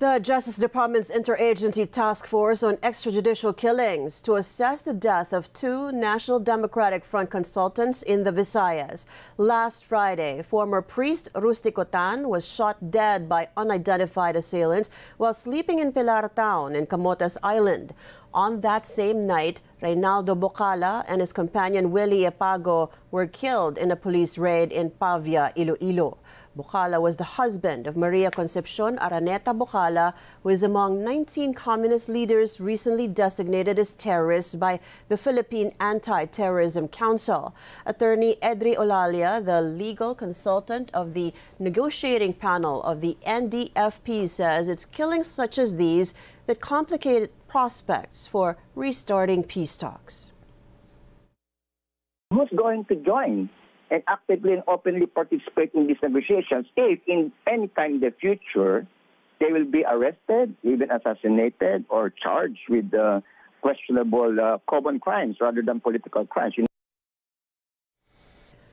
The Justice Department's Interagency Task Force on Extrajudicial Killings to assess the death of two National Democratic Front consultants in the Visayas. Last Friday, former priest Rustico Tan was shot dead by unidentified assailants while sleeping in Pilar Town in Camotes Island. On that same night, Reynaldo Bocala and his companion Willy Ipago were killed in a police raid in Pavia, Iloilo. Bocala was the husband of Maria Concepcion Araneta Bocala, who is among 19 communist leaders recently designated as terrorists by the Philippine Anti-Terrorism Council. Attorney Edri Olalia, the legal consultant of the negotiating panel of the NDFP, says it's killings such as these that complicate prospects for restarting peace talks. Who's going to join and actively and openly participate in these negotiations if in any time in the future they will be arrested, even assassinated, or charged with questionable common crimes rather than political crimes?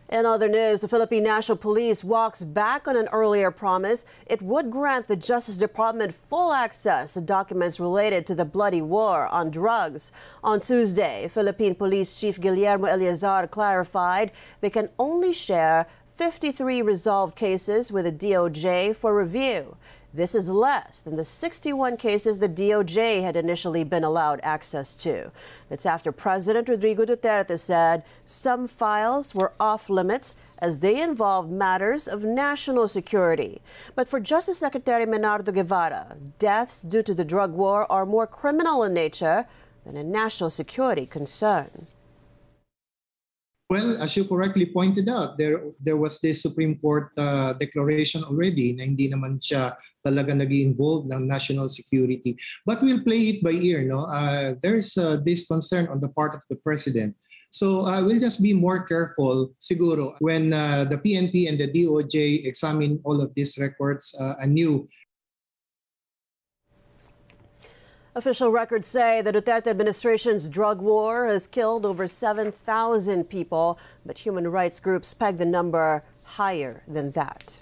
In other news, the Philippine National Police walks back on an earlier promise it would grant the Justice Department full access to documents related to the bloody war on drugs. On Tuesday, Philippine Police Chief Guillermo Eleazar clarified they can only share 53 resolved cases with the DOJ for review. This is less than the 61 cases the DOJ had initially been allowed access to. That's after President Rodrigo Duterte said some files were off-limits as they involved matters of national security. But for Justice Secretary Menardo Guevara, deaths due to the drug war are more criminal in nature than a national security concern. Well, as you correctly pointed out, there was this Supreme Court declaration already na hindi naman siya talaga nag-involve ng national security. But we'll play it by ear, no? There's this concern on the part of the president. So we'll just be more careful siguro when the PNP and the DOJ examine all of these records anew. Official records say the Duterte administration's drug war has killed over 7,000 people, but human rights groups peg the number higher than that.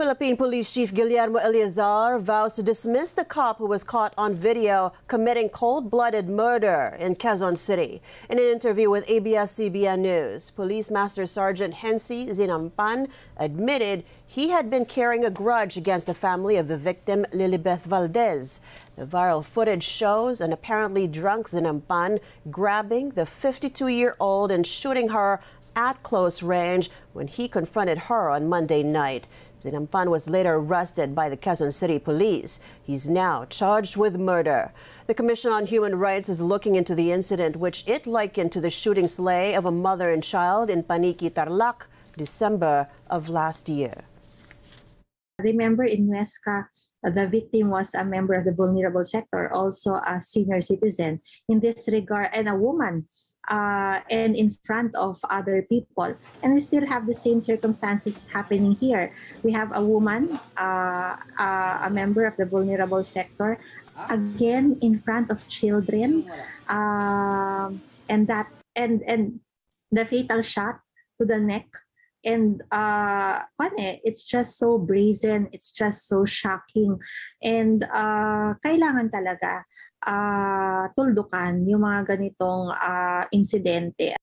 Philippine Police Chief Guillermo Eleazar vows to dismiss the cop who was caught on video committing cold-blooded murder in Quezon City. In an interview with ABS-CBN News, Police Master Sergeant Hensi Zinampan admitted he had been carrying a grudge against the family of the victim, Lilibeth Valdez. The viral footage shows an apparently drunk Zinampan grabbing the 52-year-old and shooting her at close range when he confronted her on Monday night. Zinampan was later arrested by the Quezon City Police. He's now charged with murder. The Commission on Human Rights is looking into the incident, which it likened to the shooting sleigh of a mother and child in Paniki Tarlac, December of last year. Remember in Nuesca, the victim was a member of the vulnerable sector, also a senior citizen. In this regard, and a woman. And in front of other people. And we still have the same circumstances happening here. We have a woman, a member of the vulnerable sector, again in front of children, and the fatal shot to the neck. And it's just so brazen, it's just so shocking. And kailangan talaga tuldukan yung mga ganitong insidente.